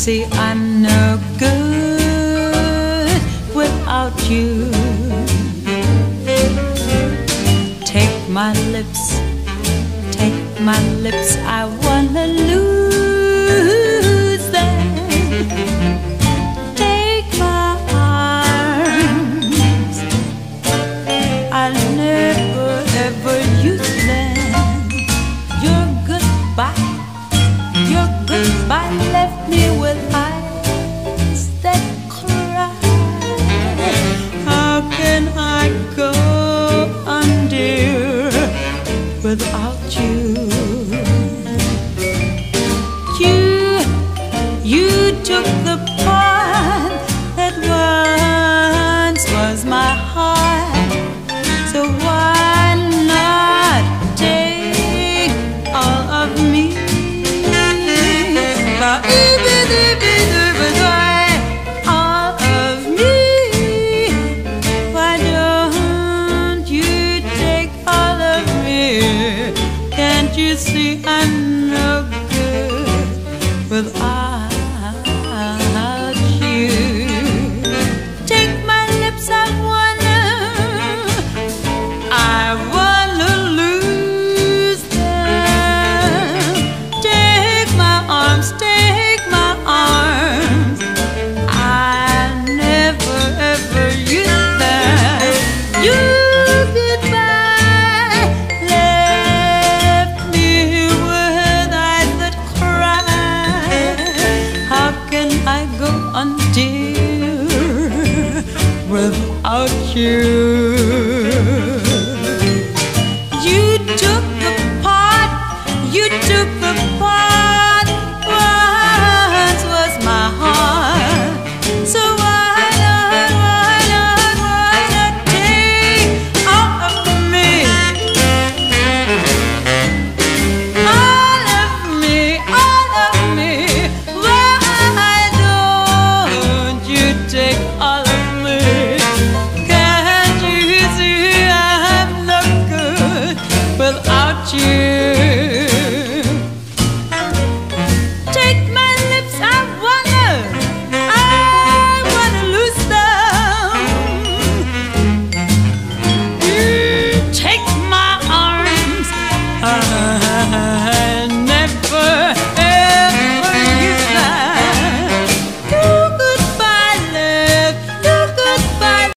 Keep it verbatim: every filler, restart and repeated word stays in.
see I'm no good without you. Take my lips, take my lips, I wanna lose them. Take my arms, I'll never ever use them. Your goodbye, your goodbye left me with eyes that cry. How can I go on, dear, without you? You, you took the part that once was my heart. So why not take all of me? All of me. Why don't you take all of me? Can't you see I'm no good without you? Take my lips, I wanna, I wanna lose them. Take my arms, take my arms, I'll never ever use them. You, goodbye, left me with eyes that cry. How can I go on, dear, without you? You took the part, you took the part